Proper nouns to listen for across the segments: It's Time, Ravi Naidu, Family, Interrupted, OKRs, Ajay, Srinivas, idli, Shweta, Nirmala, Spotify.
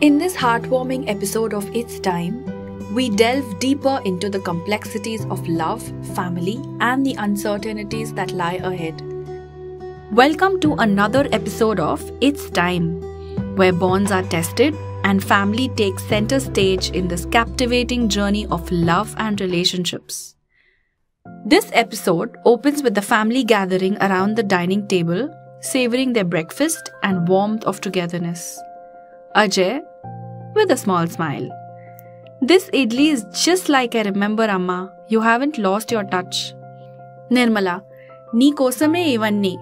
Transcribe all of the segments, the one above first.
In this heartwarming episode of It's Time, we delve deeper into the complexities of love, family, and the uncertainties that lie ahead. Welcome to another episode of It's Time, where bonds are tested and family takes center stage in this captivating journey of love and relationships. This episode opens with the family gathering around the dining table, savoring their breakfast and warmth of togetherness. Ajay, with a small smile. This idli is just like I remember, Amma. You haven't lost your touch. Nirmala, nee kosame ivanni.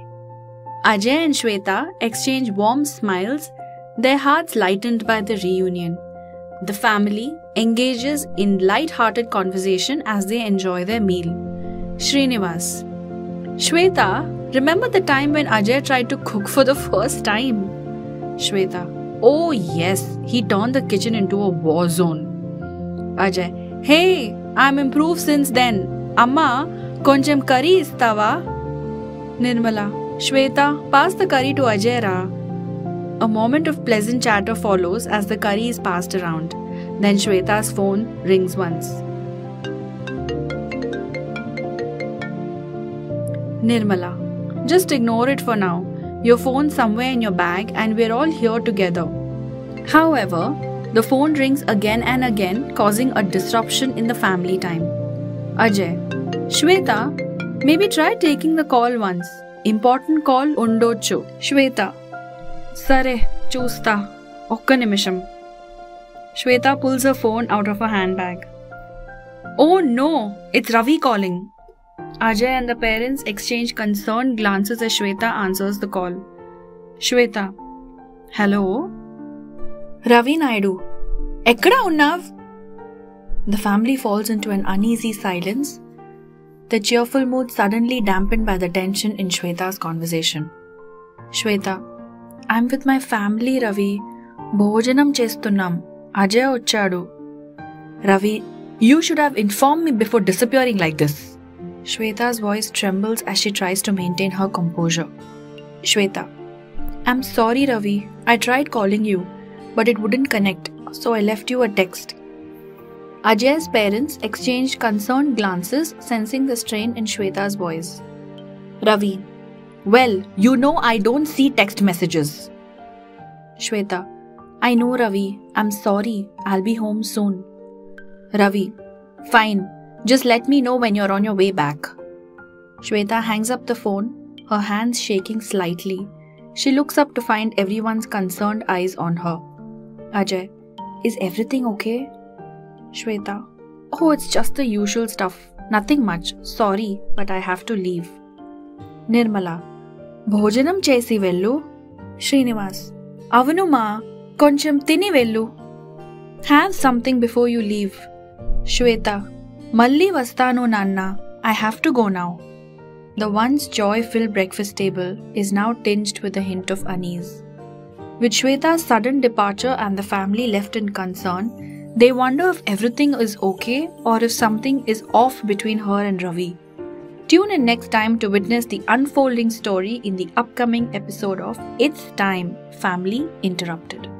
Ajay and Shweta exchange warm smiles, their hearts lightened by the reunion. The family engages in light-hearted conversation as they enjoy their meal. Srinivas, Shweta, remember the time when Ajay tried to cook for the first time? Shweta, oh yes, he turned the kitchen into a war zone. Ajay, hey, I'm improved since then. Amma, koncham curry istava? Nirmala, Shweta, pass the curry to Ajay ra. A moment of pleasant chatter follows as the curry is passed around. Then Shweta's phone rings once. Nirmala, just ignore it for now. Your phone's somewhere in your bag and we're all here together. However, the phone rings again and again, causing a disruption in the family time. Ajay, Shweta, maybe try taking the call once. Important call undochu. Shweta, sare, chusta, okka nimisham. Shweta pulls her phone out of her handbag. Oh no, it's Ravi calling. Ajay and the parents exchange concerned glances as Shweta answers the call. Shweta, hello? Ravi Naidu, ekkada unnav? The family falls into an uneasy silence, the cheerful mood suddenly dampened by the tension in Shweta's conversation. Shweta, I'm with my family, Ravi. Bhojanam chestunnam. Ajay ochadu. Ravi, you should have informed me before disappearing like this. Shweta's voice trembles as she tries to maintain her composure. Shweta, I'm sorry, Ravi. I tried calling you, but it wouldn't connect, so I left you a text. Ajay's parents exchanged concerned glances, sensing the strain in Shweta's voice. Ravi, well, you know I don't see text messages. Shweta, I know, Ravi. I'm sorry. I'll be home soon. Ravi, fine. Just let me know when you're on your way back. Shweta hangs up the phone, her hands shaking slightly. She looks up to find everyone's concerned eyes on her. Ajay, is everything okay? Shweta, oh, it's just the usual stuff. Nothing much. Sorry, but I have to leave. Nirmala, bhojanam chesi vellu. Srinivas, avunu ma, koncham tini vellu. Have something before you leave. Shweta, Malli vastano nanna, I have to go now. The once joy-filled breakfast table is now tinged with a hint of unease. With Shweta's sudden departure and the family left in concern, they wonder if everything is okay or if something is off between her and Ravi. Tune in next time to witness the unfolding story in the upcoming episode of It's Time, Family Interrupted.